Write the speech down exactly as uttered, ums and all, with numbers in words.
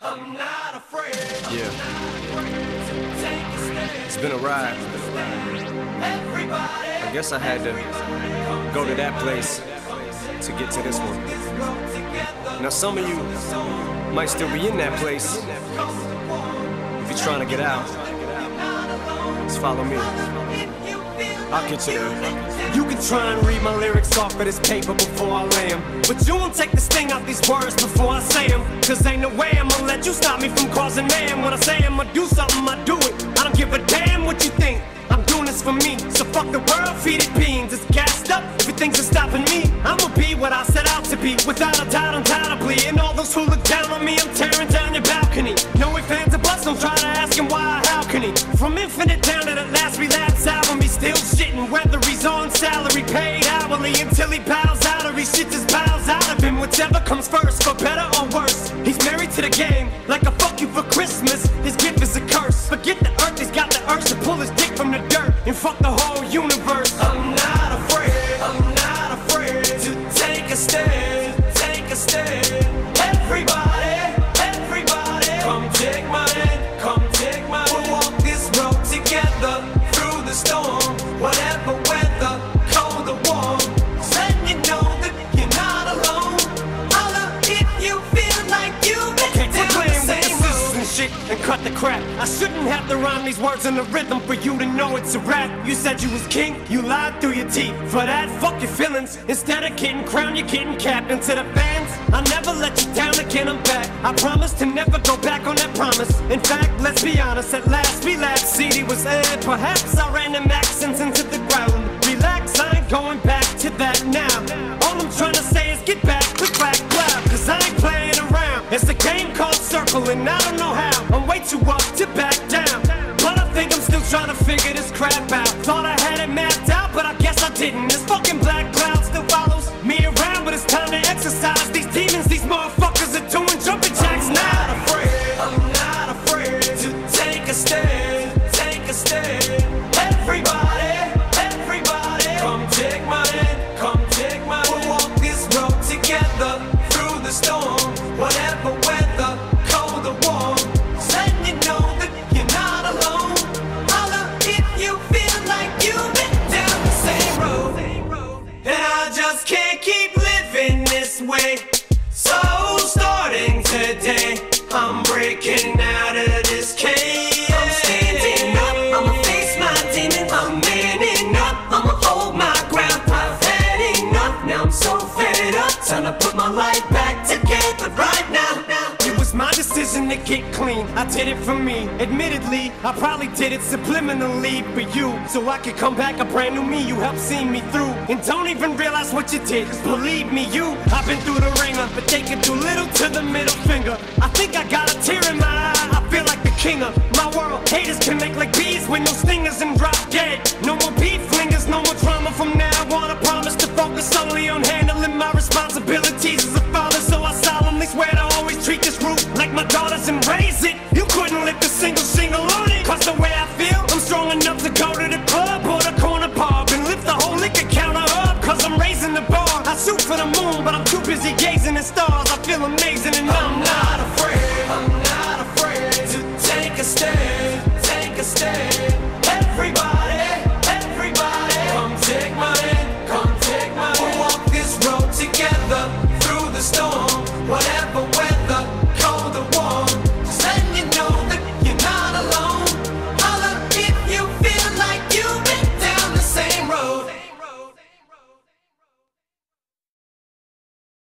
I'm not afraid. Yeah. It's been a ride. I guess I had to go to that place to get to this one. Now some of you might still be in that place. If you're trying to get out, just follow me. I'll get you there. You can try and read my lyrics off of this paper before I lay them, but you won't take the sting out these words before I say them. Cause ain't no way I'ma let you stop me from causing man. When I say I'ma do something, I do it. I don't give a damn what you think. I'm doing this for me, so fuck the world, feed it beans. It's gassed up, everything's stopping me. I'ma be what I set out to be, without a doubt, undoubtedly. And all those who look down on me, I'm tearing down your balcony. No ifs, ands, or buts, don't try to ask him why or how can he. From infinite down to the last relapse album, he's still shitting. Whether he's on salary, paid hourly, until he bows out or he shit just bows out of him. Whichever comes first, for better or worse, he's married to the game, like a fuck you for Christmas. His gift is a curse. Forget the earth, he's got the urge to pull his dick from the dirt and fuck the whole universe. I'm not afraid, I'm not afraid to take a stand, take a stand. Everybody, everybody, come take my hand, come take my hand. We'll walk this road together through the storm, whatever weather, cold or warm. Let you know that you're not alone. I love if you feel like you've been down the same road and shit, and cut the crap. I shouldn't have to rhyme these words in the rhythm for you to know it's a rap. You said you was king, you lied through your teeth. For that, fuck your feelings. Instead of getting crowned, you're getting capped. And to the fans, I'll never let you down again, I'm back. I promise to never go back on that promise. In fact, let's be honest, at last we laughed. C D was aired, perhaps I ran them accents into the ground. Relax, I ain't going back to that now. All I'm trying to say is get back, click back, loud. Cause I ain't playing around. It's a game called circling, I don't know how. I'm way too up to back down, but I think I'm still trying to figure this crap out. Thought I had it mapped out, but I guess I didn't. This fucking black cloud still follows me around, but it's time to exercise these demons. These motherfuckers are doing jumping jacks. I'm not afraid, I'm not afraid to take a stand, take a stand. Everybody, everybody, come take my hand, come take my hand. We'll walk this road together through the storm, whatever weather, cold or warm. Letting you know that you're not alone. I love if you feel like you've been down the same road, and I just can't keep living this way. So starting today, I'm breaking out of this cage. I'm standing up, I'ma face my demons. I'm manning up, I'ma hold my ground. I've had enough, now I'm so fed up. Time to put my life back together right now. My decision to get clean, I did it for me. Admittedly, I probably did it subliminally for you, so I could come back a brand new me. You helped see me through, and don't even realize what you did. Cause believe me, you, I've been through the ringer, but they can do little to the middle finger. I think I got a tear in my eye, I feel like the king of my world. Haters can make like bees with no stingers and drop dead. No more